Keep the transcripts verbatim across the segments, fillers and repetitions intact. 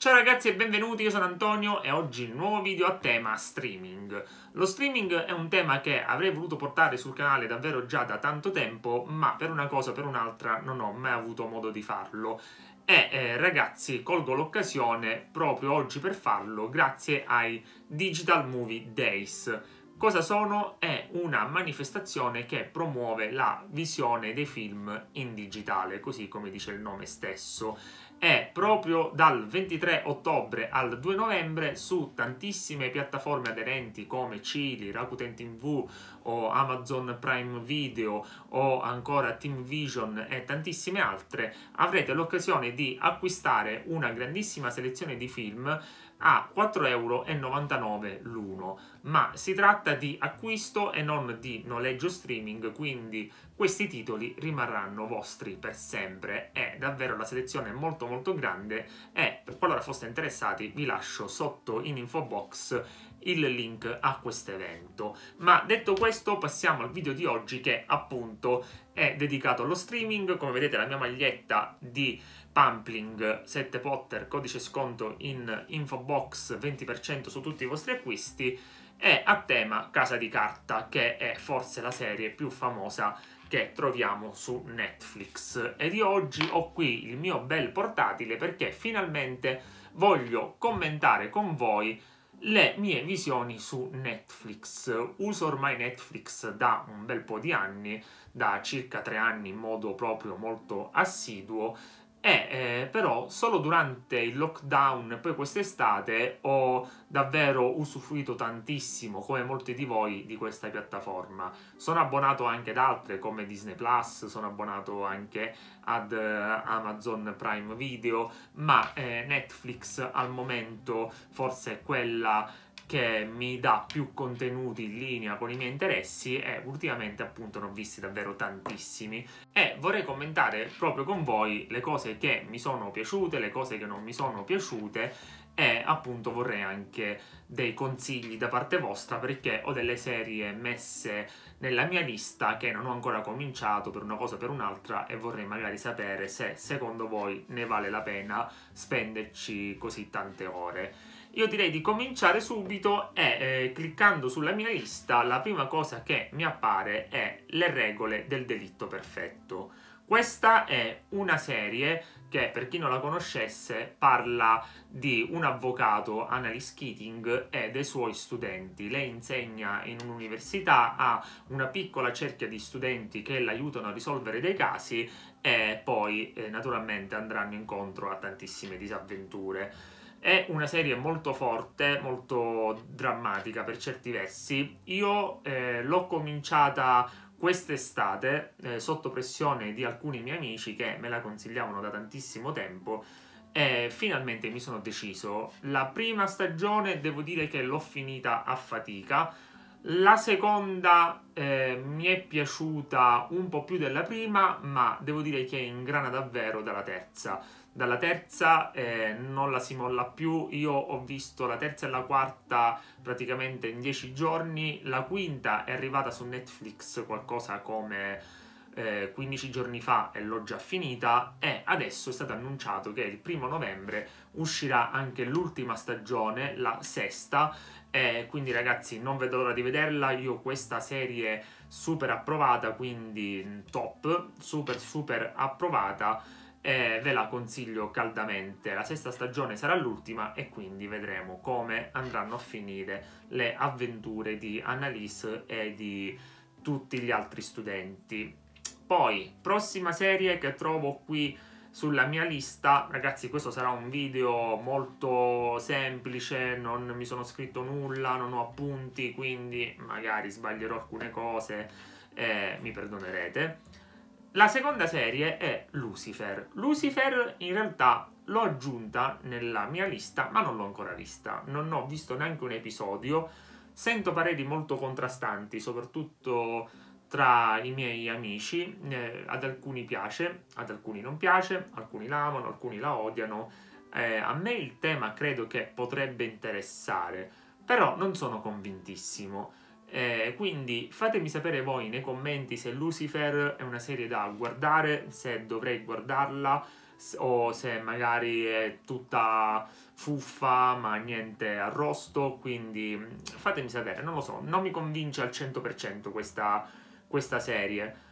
Ciao ragazzi e benvenuti, io sono Antonio e oggi un nuovo video a tema streaming. Lo streaming è un tema che avrei voluto portare sul canale davvero già da tanto tempo, ma per una cosa o per un'altra non ho mai avuto modo di farlo. E eh, ragazzi, colgo l'occasione proprio oggi per farlo grazie ai Digital Movie Days. Cosa sono? È una manifestazione che promuove la visione dei film in digitale, così come dice il nome stesso. È proprio dal ventitré ottobre al due novembre su tantissime piattaforme aderenti come Chili, Rakuten tivù o Amazon Prime Video o ancora TeamVision e tantissime altre avrete l'occasione di acquistare una grandissima selezione di film a quattro e novantanove euro l'uno, ma si tratta di acquisto e non di noleggio streaming, quindi questi titoli rimarranno vostri per sempre. È davvero la selezione molto molto grande e per qualora foste interessati vi lascio sotto in info box il link a questo evento. Ma detto questo, passiamo al video di oggi che appunto è dedicato allo streaming. Come vedete la mia maglietta di Pampling sette Potter, codice sconto in info box venti per cento su tutti i vostri acquisti, è a tema Casa di Carta, che è forse la serie più famosa che troviamo su Netflix. Ed io oggi ho qui il mio bel portatile perché finalmente voglio commentare con voi le mie visioni su Netflix. Uso ormai Netflix da un bel po' di anni, da circa tre anni in modo proprio molto assiduo, e eh, però solo durante il lockdown poi quest'estate ho davvero usufruito tantissimo, come molti di voi, di questa piattaforma. Sono abbonato anche ad altre come Disney Plus, sono abbonato anche ad eh, Amazon Prime Video, ma eh, Netflix al momento forse è quella che mi dà più contenuti in linea con i miei interessi e ultimamente appunto ne ho visti davvero tantissimi e vorrei commentare proprio con voi le cose che mi sono piaciute, le cose che non mi sono piaciute e appunto vorrei anche dei consigli da parte vostra perché ho delle serie messe nella mia lista che non ho ancora cominciato per una cosa o per un'altra e vorrei magari sapere se secondo voi ne vale la pena spenderci così tante ore. Io direi di cominciare subito e eh, cliccando sulla mia lista la prima cosa che mi appare è Le regole del delitto perfetto. Questa è una serie che, per chi non la conoscesse, parla di un avvocato, Annalise Keating, e dei suoi studenti. Lei insegna in un'università, ha una piccola cerchia di studenti che l'aiutano a risolvere dei casi e poi eh, naturalmente andranno incontro a tantissime disavventure. È una serie molto forte, molto drammatica per certi versi. Io eh, l'ho cominciata quest'estate eh, sotto pressione di alcuni miei amici che me la consigliavano da tantissimo tempo e finalmente mi sono deciso. La prima stagione devo dire che l'ho finita a fatica. La seconda eh, mi è piaciuta un po' più della prima, ma devo dire che ingrana davvero dalla terza. Dalla terza eh, non la si molla più. Io ho visto la terza e la quarta praticamente in dieci giorni. La quinta è arrivata su Netflix qualcosa come eh, quindici giorni fa e l'ho già finita. E adesso è stato annunciato che il primo novembre uscirà anche l'ultima stagione, la sesta. Eh, quindi ragazzi, non vedo l'ora di vederla. Io questa serie super approvata, quindi top, super super approvata. Eh, ve la consiglio caldamente. La sesta stagione sarà l'ultima e quindi vedremo come andranno a finire le avventure di Annalise e di tutti gli altri studenti. Poi, prossima serie che trovo qui sulla mia lista, ragazzi questo sarà un video molto semplice, non mi sono scritto nulla, non ho appunti, quindi magari sbaglierò alcune cose, eh, mi perdonerete. La seconda serie è Lucifer. Lucifer in realtà l'ho aggiunta nella mia lista, ma non l'ho ancora vista. Non ho visto neanche un episodio. Sento pareri molto contrastanti, soprattutto tra i miei amici. Eh, ad alcuni piace, ad alcuni non piace, alcuni la amano, alcuni la odiano. Eh, a me il tema credo che potrebbe interessare, però non sono convintissimo. Eh, quindi fatemi sapere voi nei commenti se Lucifer è una serie da guardare, se dovrei guardarla, o se magari è tutta fuffa ma niente arrosto, quindi fatemi sapere, non lo so, non mi convince al cento per cento questa, questa serie.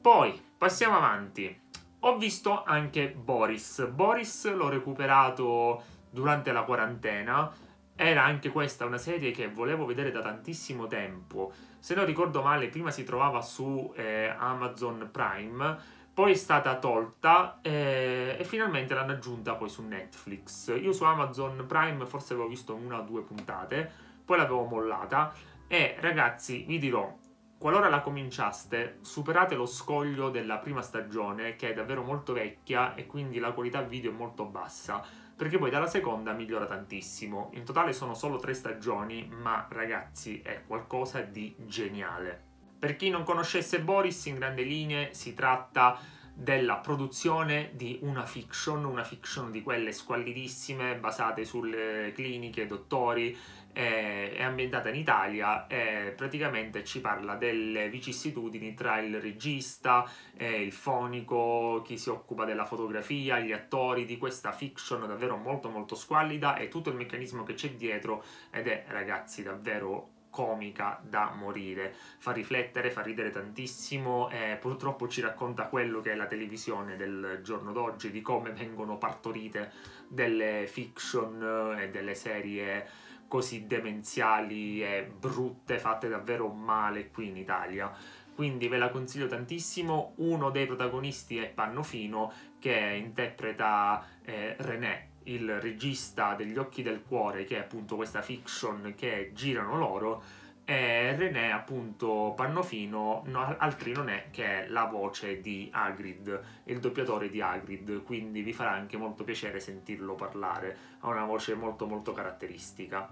Poi passiamo avanti, ho visto anche Boris. Boris l'ho recuperato durante la quarantena, era anche questa una serie che volevo vedere da tantissimo tempo, se non ricordo male prima si trovava su eh, Amazon Prime, poi è stata tolta e, e finalmente l'hanno aggiunta poi su Netflix. Io su Amazon Prime forse avevo visto una o due puntate, poi l'avevo mollata e ragazzi vi dirò, qualora la cominciaste, superate lo scoglio della prima stagione che è davvero molto vecchia e quindi la qualità video è molto bassa, perché poi dalla seconda migliora tantissimo. In totale sono solo tre stagioni, ma ragazzi è qualcosa di geniale. Per chi non conoscesse Boris, in grandi linee si tratta della produzione di una fiction, una fiction di quelle squallidissime, basate sulle cliniche, dottori, eh, è ambientata in Italia e eh, praticamente ci parla delle vicissitudini tra il regista, eh, il fonico, chi si occupa della fotografia, gli attori, di questa fiction davvero molto molto squallida e tutto il meccanismo che c'è dietro, ed è ragazzi davvero comica da morire, fa riflettere, fa ridere tantissimo e purtroppo ci racconta quello che è la televisione del giorno d'oggi, di come vengono partorite delle fiction e delle serie così demenziali e brutte, fatte davvero male qui in Italia. Quindi ve la consiglio tantissimo. Uno dei protagonisti è Pannofino, che interpreta eh, René, il regista degli Occhi del Cuore, che è appunto questa fiction che girano loro, e René, appunto Pannofino, no, altri non è che è la voce di Hagrid, il doppiatore di Hagrid, quindi vi farà anche molto piacere sentirlo parlare, ha una voce molto molto caratteristica.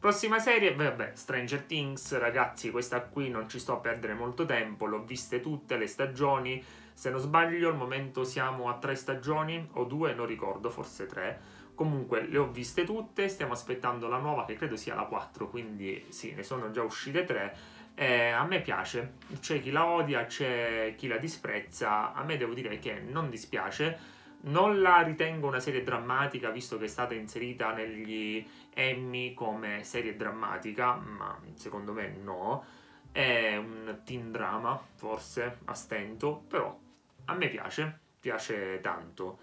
Prossima serie, vabbè, Stranger Things, ragazzi questa qui non ci sto a perdere molto tempo, l'ho viste tutte le stagioni. Se non sbaglio al momento siamo a tre stagioni o due, non ricordo, forse tre. Comunque le ho viste tutte, stiamo aspettando la nuova che credo sia la quattro, quindi sì, ne sono già uscite tre. Eh, a me piace, c'è chi la odia, c'è chi la disprezza, a me devo dire che non dispiace. Non la ritengo una serie drammatica, visto che è stata inserita negli Emmy come serie drammatica, ma secondo me no. È un teen drama, forse, a stento, però a me piace, piace tanto.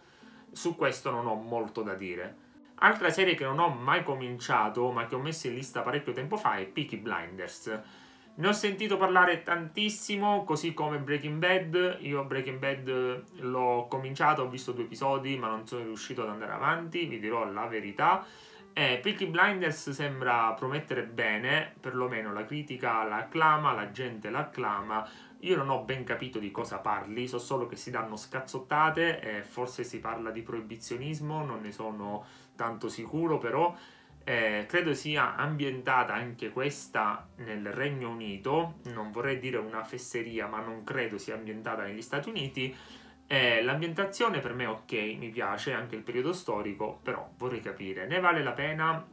Su questo non ho molto da dire. Altra serie che non ho mai cominciato, ma che ho messo in lista parecchio tempo fa, è Peaky Blinders. Ne ho sentito parlare tantissimo, così come Breaking Bad. Io Breaking Bad l'ho cominciato, ho visto due episodi, ma non sono riuscito ad andare avanti, vi dirò la verità. Eh, Peaky Blinders sembra promettere bene, perlomeno la critica la acclama, la gente la acclama. Io non ho ben capito di cosa parli, so solo che si danno scazzottate, eh, forse si parla di proibizionismo, non ne sono tanto sicuro però. Eh, credo sia ambientata anche questa nel Regno Unito, non vorrei dire una fesseria, ma non credo sia ambientata negli Stati Uniti. Eh, l'ambientazione per me è ok, mi piace anche il periodo storico, però vorrei capire, ne vale la pena?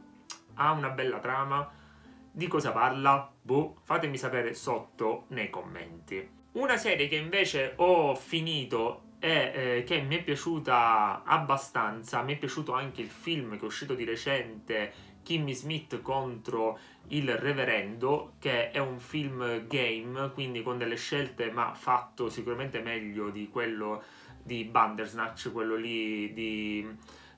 Ha una bella trama? Di cosa parla? Boh, fatemi sapere sotto nei commenti. Una serie che invece ho finito e eh, che mi è piaciuta abbastanza, mi è piaciuto anche il film che è uscito di recente, Kimmy Schmidt contro il Reverendo, che è un film game, quindi con delle scelte, ma fatto sicuramente meglio di quello di Bandersnatch, quello lì di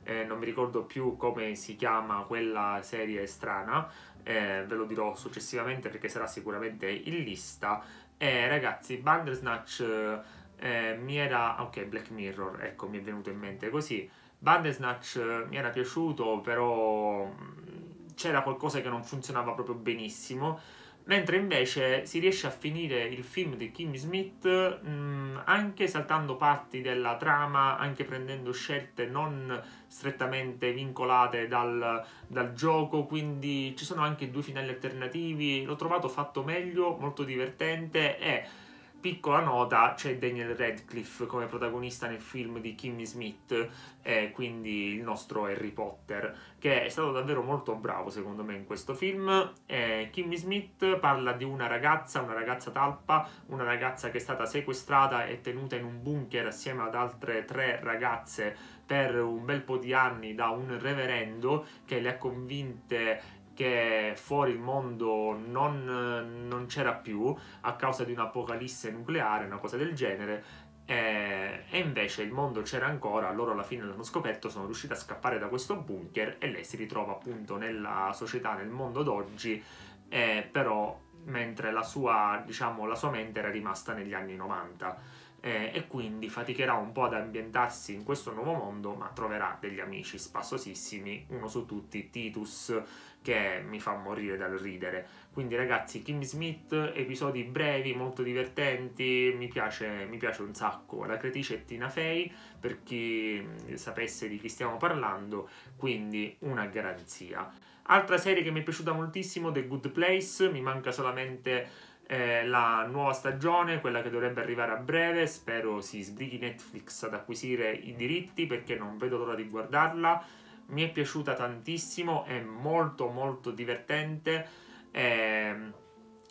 eh, non mi ricordo più come si chiama quella serie strana, eh, ve lo dirò successivamente perché sarà sicuramente in lista. Eh, ragazzi, Bandersnatch eh, mi era... ok, Black Mirror, ecco, mi è venuto in mente così. Bandersnatch mi era piaciuto, però c'era qualcosa che non funzionava proprio benissimo, mentre invece si riesce a finire il film di Kimmy Schmidt mh, anche saltando parti della trama, anche prendendo scelte non strettamente vincolate dal, dal gioco, quindi ci sono anche due finali alternativi, l'ho trovato fatto meglio, molto divertente e Piccola nota, c'è Daniel Radcliffe come protagonista nel film di Kimmy Schmidt, eh, quindi il nostro Harry Potter, che è stato davvero molto bravo secondo me in questo film. Eh, Kimmy Schmidt parla di una ragazza, una ragazza talpa, una ragazza che è stata sequestrata e tenuta in un bunker assieme ad altre tre ragazze per un bel po' di anni da un reverendo che le ha convinte che fuori il mondo non, non c'era più a causa di un'apocalisse nucleare, una cosa del genere, eh, e invece il mondo c'era ancora. Loro alla fine l'hanno scoperto, sono riusciti a scappare da questo bunker e lei si ritrova appunto nella società, nel mondo d'oggi, eh, però mentre la sua, diciamo, la sua mente era rimasta negli anni novanta. Eh, e quindi faticherà un po' ad ambientarsi in questo nuovo mondo, ma troverà degli amici spassosissimi, uno su tutti, Titus, che mi fa morire dal ridere. Quindi ragazzi, Kimmy Schmidt, episodi brevi, molto divertenti, mi piace, mi piace un sacco. La creatrice è Tina Fey, per chi sapesse di chi stiamo parlando, quindi una garanzia. Altra serie che mi è piaciuta moltissimo, The Good Place, mi manca solamente Eh, la nuova stagione, quella che dovrebbe arrivare a breve. Spero si sbrighi Netflix ad acquisire i diritti, perché non vedo l'ora di guardarla. Mi è piaciuta tantissimo, è molto molto divertente. Eh,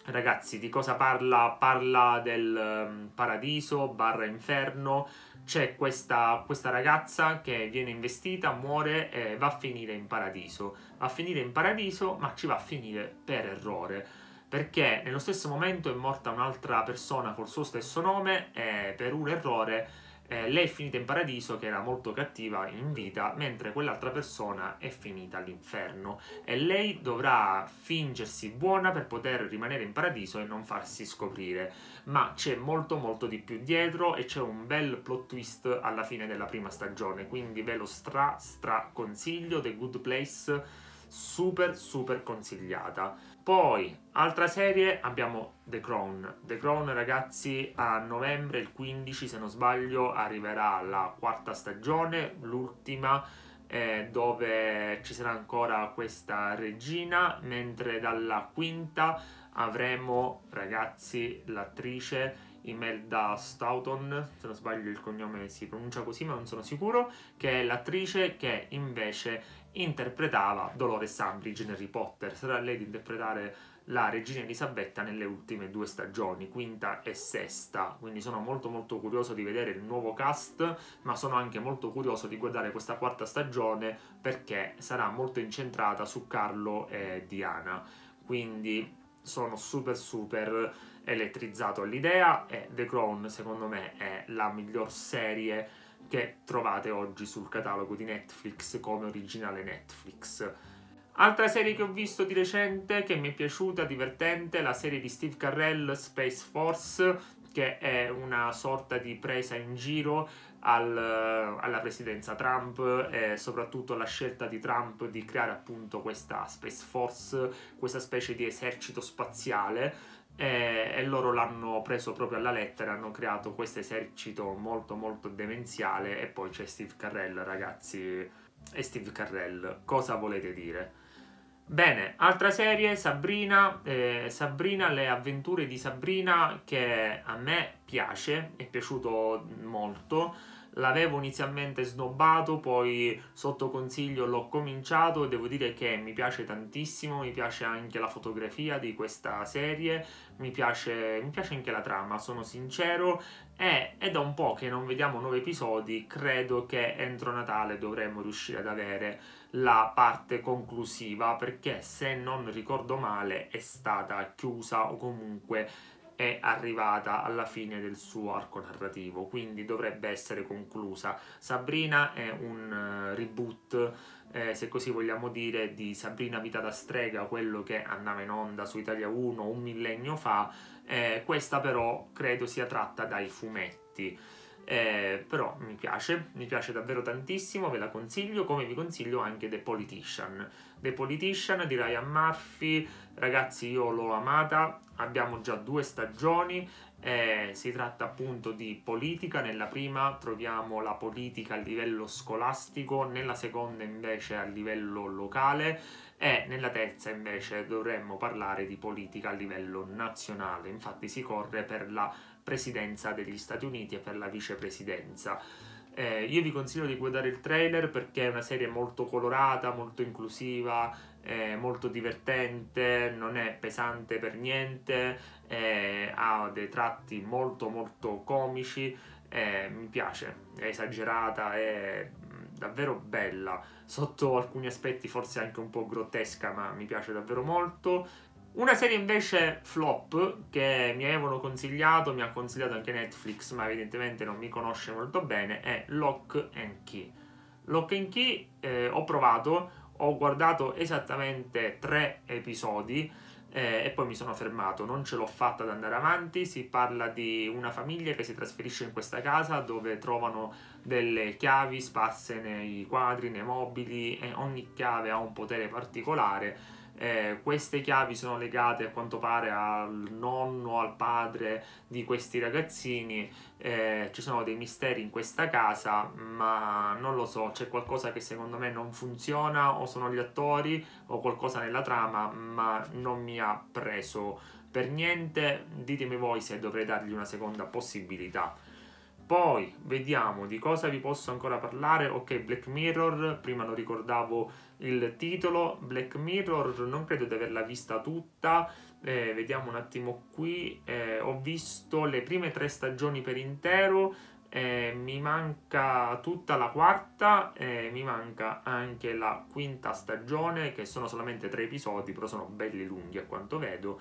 ragazzi, di cosa parla? Parla del paradiso barra inferno. C'è questa, questa ragazza che viene investita, muore e va a finire in paradiso. Va a finire in paradiso, ma ci va a finire per errore, perché nello stesso momento è morta un'altra persona col suo stesso nome e per un errore eh, lei è finita in paradiso, che era molto cattiva in vita, mentre quell'altra persona è finita all'inferno e lei dovrà fingersi buona per poter rimanere in paradiso e non farsi scoprire. Ma c'è molto molto di più dietro e c'è un bel plot twist alla fine della prima stagione, quindi ve lo stra stra consiglio. The Good Place, super super consigliata. Poi altra serie abbiamo The Crown. The Crown, ragazzi, a novembre, il quindici se non sbaglio, arriverà la quarta stagione, l'ultima, eh, dove ci sarà ancora questa regina, mentre dalla quinta avremo, ragazzi, l'attrice Imelda Staunton, se non sbaglio il cognome si pronuncia così ma non sono sicuro, che è l'attrice che invece interpretava Dolores Sambridge in Harry Potter. Sarà lei ad interpretare la regina Elisabetta nelle ultime due stagioni, quinta e sesta, quindi sono molto molto curioso di vedere il nuovo cast, ma sono anche molto curioso di guardare questa quarta stagione perché sarà molto incentrata su Carlo e Diana, quindi sono super super elettrizzato all'idea. E The Crown secondo me è la miglior serie che trovate oggi sul catalogo di Netflix come originale Netflix. Altra serie che ho visto di recente che mi è piaciuta, divertente, la serie di Steve Carell, Space Force, che è una sorta di presa in giro al, alla presidenza Trump e soprattutto alla scelta di Trump di creare appunto questa Space Force, questa specie di esercito spaziale, e loro l'hanno preso proprio alla lettera, hanno creato questo esercito molto molto demenziale. E poi c'è Steve Carell, ragazzi, e Steve Carell, cosa volete dire? Bene, altra serie, Sabrina, eh, Sabrina, le avventure di Sabrina, che a me piace, è piaciuto molto. L'avevo inizialmente snobbato, poi sotto consiglio l'ho cominciato e devo dire che mi piace tantissimo. Mi piace anche la fotografia di questa serie, mi piace, mi piace anche la trama, sono sincero. E è da un po' che non vediamo nuovi episodi, credo che entro Natale dovremmo riuscire ad avere la parte conclusiva, perché se non ricordo male è stata chiusa o comunque è arrivata alla fine del suo arco narrativo, quindi dovrebbe essere conclusa. Sabrina è un reboot, eh, se così vogliamo dire, di Sabrina vita da strega, quello che andava in onda su Italia uno un millennio fa. Eh, questa però credo sia tratta dai fumetti. Eh, però mi piace, mi piace davvero tantissimo, ve la consiglio, come vi consiglio anche The Politician. The Politician di Ryan Murphy, ragazzi, io l'ho amata, abbiamo già due stagioni, eh, si tratta appunto di politica. Nella prima troviamo la politica a livello scolastico, nella seconda invece a livello locale e nella terza invece dovremmo parlare di politica a livello nazionale. Infatti si corre per la presidenza degli Stati Uniti e per la vicepresidenza. Eh, io vi consiglio di guardare il trailer perché è una serie molto colorata, molto inclusiva, eh, molto divertente, non è pesante per niente, eh, ha dei tratti molto molto comici, eh, mi piace, è esagerata, è davvero bella, sotto alcuni aspetti forse anche un po' grottesca, ma mi piace davvero molto. Una serie invece flop che mi avevano consigliato, mi ha consigliato anche Netflix, ma evidentemente non mi conosce molto bene, è Lock and Key. Lock and Key eh, ho provato, ho guardato esattamente tre episodi eh, e poi mi sono fermato, non ce l'ho fatta ad andare avanti. Si parla di una famiglia che si trasferisce in questa casa dove trovano delle chiavi sparse nei quadri, nei mobili, e ogni chiave ha un potere particolare. Eh, queste chiavi sono legate a quanto pare al nonno, al padre di questi ragazzini. Eh, ci sono dei misteri in questa casa, ma non lo so, c'è qualcosa che secondo me non funziona, o sono gli attori o qualcosa nella trama, ma non mi ha preso per niente. Ditemi voi se dovrei dargli una seconda possibilità. Poi vediamo di cosa vi posso ancora parlare. Ok, Black Mirror, prima non ricordavo il titolo. Black Mirror non credo di averla vista tutta, eh, vediamo un attimo qui, eh, ho visto le prime tre stagioni per intero, eh, mi manca tutta la quarta, eh, mi manca anche la quinta stagione, che sono solamente tre episodi, però sono belli lunghi a quanto vedo.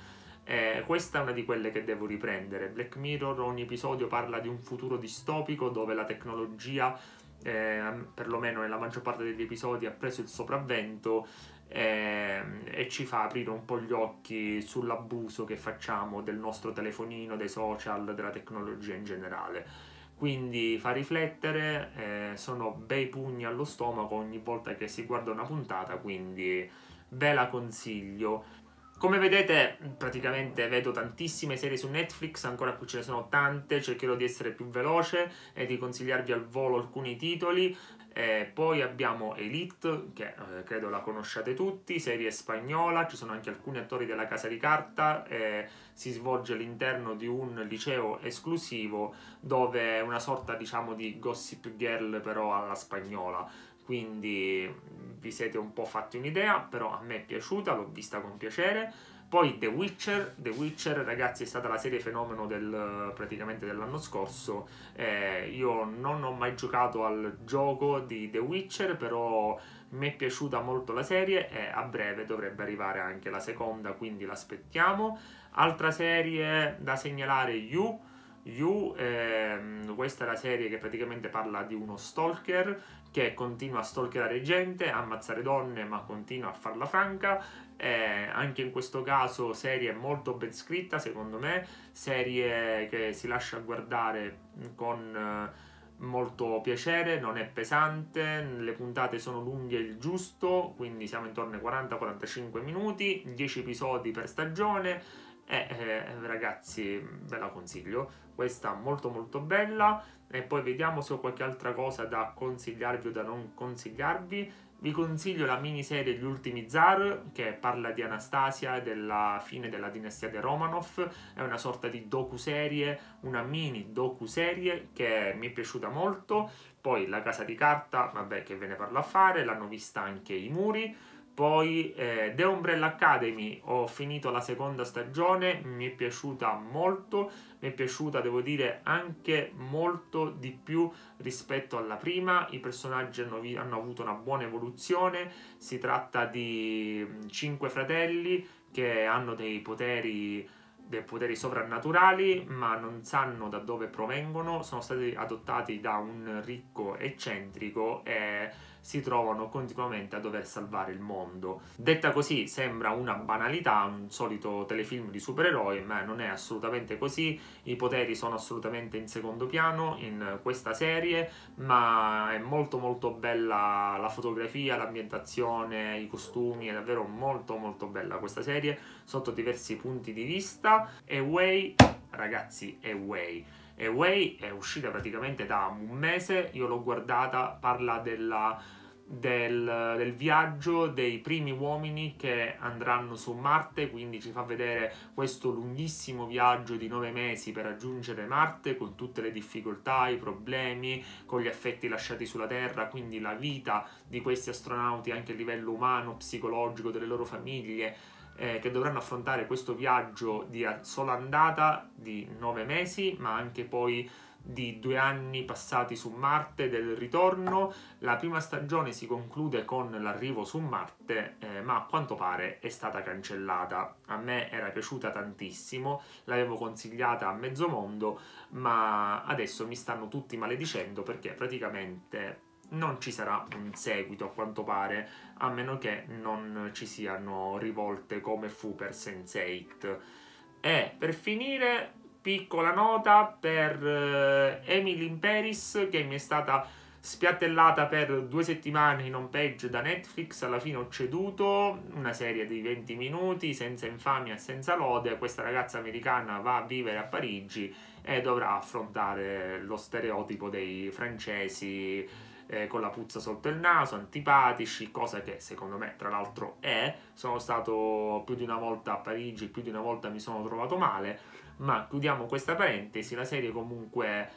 Eh, questa è una di quelle che devo riprendere. Black Mirror, ogni episodio parla di un futuro distopico dove la tecnologia, eh, perlomeno nella maggior parte degli episodi, ha preso il sopravvento eh, e ci fa aprire un po' gli occhi sull'abuso che facciamo del nostro telefonino, dei social, della tecnologia in generale. Quindi fa riflettere, eh, sono bei pugni allo stomaco ogni volta che si guarda una puntata, quindi ve la consiglio. Come vedete, praticamente vedo tantissime serie su Netflix, ancora qui ce ne sono tante, cercherò di essere più veloce e di consigliarvi al volo alcuni titoli. Eh, poi abbiamo Elite, che eh, credo la conosciate tutti, serie spagnola, ci sono anche alcuni attori della Casa di Carta, eh, si svolge all'interno di un liceo esclusivo dove è una sorta, diciamo, di Gossip Girl però alla spagnola. Quindi vi siete un po' fatti un'idea, però a me è piaciuta, l'ho vista con piacere. Poi The Witcher, The Witcher ragazzi è stata la serie fenomeno del, praticamente dell'anno scorso. Eh, io non ho mai giocato al gioco di The Witcher, però mi è piaciuta molto la serie e a breve dovrebbe arrivare anche la seconda, quindi l'aspettiamo. Altra serie da segnalare, You. You, ehm, questa è la serie che praticamente parla di uno stalker che continua a stalkerare gente, a ammazzare donne, ma continua a farla franca. Eh, anche in questo caso serie molto ben scritta, secondo me, serie che si lascia guardare con eh, molto piacere, non è pesante, le puntate sono lunghe il giusto, quindi siamo intorno ai quaranta quarantacinque minuti, dieci episodi per stagione. Eh, eh, ragazzi, ve la consiglio, questa molto molto bella. E poi vediamo se ho qualche altra cosa da consigliarvi o da non consigliarvi. Vi consiglio la miniserie Gli ultimi zar, che parla di Anastasia e della fine della dinastia dei Romanov. È una sorta di docuserie, una mini docuserie che mi è piaciuta molto. Poi La casa di carta, vabbè, che ve ne parlo a fare, l'hanno vista anche I muri. Poi eh, The Umbrella Academy, ho finito la seconda stagione, mi è piaciuta molto, mi è piaciuta devo dire anche molto di più rispetto alla prima, i personaggi hanno, hanno avuto una buona evoluzione, si tratta di cinque fratelli che hanno dei poteri, dei poteri sovrannaturali, ma non sanno da dove provengono, sono stati adottati da un ricco eccentrico e si trovano continuamente a dover salvare il mondo. Detta così sembra una banalità, un solito telefilm di supereroi, ma non è assolutamente così, i poteri sono assolutamente in secondo piano in questa serie, ma è molto molto bella la fotografia, l'ambientazione, i costumi, è davvero molto molto bella questa serie sotto diversi punti di vista. Away, ragazzi, Away. Away è uscita praticamente da un mese, io l'ho guardata, parla della del, del viaggio dei primi uomini che andranno su Marte, quindi ci fa vedere questo lunghissimo viaggio di nove mesi per raggiungere Marte, con tutte le difficoltà, i problemi, con gli affetti lasciati sulla Terra, quindi la vita di questi astronauti anche a livello umano, psicologico, delle loro famiglie, Eh, che dovranno affrontare questo viaggio di sola andata di nove mesi, ma anche poi di due anni passati su Marte, del ritorno. La prima stagione si conclude con l'arrivo su Marte, eh, ma a quanto pare è stata cancellata. A me era piaciuta tantissimo, l'avevo consigliata a mezzo mondo, ma adesso mi stanno tutti maledicendo perché praticamente non ci sarà un seguito, a quanto pare, a meno che non ci siano rivolte come fu per sense eight. E per finire, piccola nota per Emily in Paris, che mi è stata spiattellata per due settimane in home page da Netflix. Alla fine ho ceduto, una serie di venti minuti, senza infamia, senza lode. Questa ragazza americana va a vivere a Parigi e dovrà affrontare lo stereotipo dei francesi, Eh, con la puzza sotto il naso, antipatici, cosa che secondo me tra l'altro è. Sono stato più di una volta a Parigi, più di una volta mi sono trovato male, ma chiudiamo questa parentesi. La serie comunque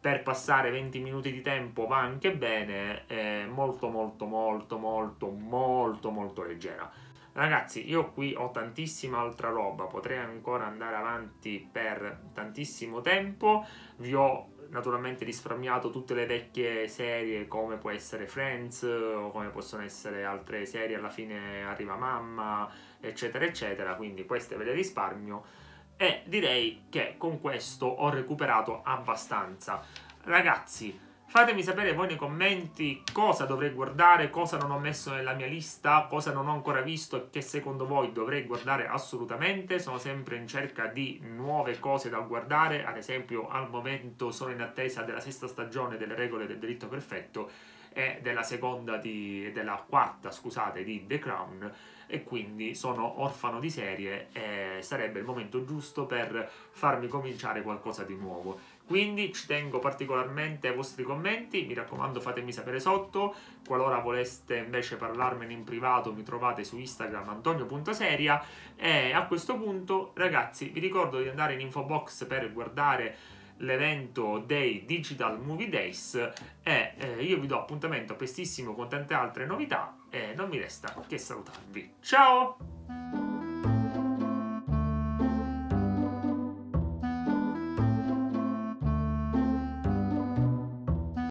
per passare venti minuti di tempo va anche bene, è molto molto molto molto molto molto leggera. Ragazzi, io qui ho tantissima altra roba, potrei ancora andare avanti per tantissimo tempo. Vi ho naturalmente risparmiato tutte le vecchie serie, come può essere Friends o come possono essere altre serie, alla fine arriva mamma, eccetera eccetera, quindi queste ve le risparmio. E direi che con questo ho recuperato abbastanza. Ragazzi, fatemi sapere voi nei commenti cosa dovrei guardare, cosa non ho messo nella mia lista, cosa non ho ancora visto e che secondo voi dovrei guardare assolutamente. Sono sempre in cerca di nuove cose da guardare, ad esempio al momento sono in attesa della sesta stagione delle regole del delitto perfetto e della seconda di, della quarta, scusate, di The Crown, e quindi sono orfano di serie e sarebbe il momento giusto per farmi cominciare qualcosa di nuovo. Quindi ci tengo particolarmente ai vostri commenti, mi raccomando fatemi sapere sotto. Qualora voleste invece parlarmene in privato mi trovate su Instagram Antonio punto seria. E a questo punto, ragazzi, vi ricordo di andare in info box per guardare l'evento dei Digital Movie Days e eh, io vi do appuntamento prestissimo con tante altre novità e non mi resta che salutarvi. Ciao!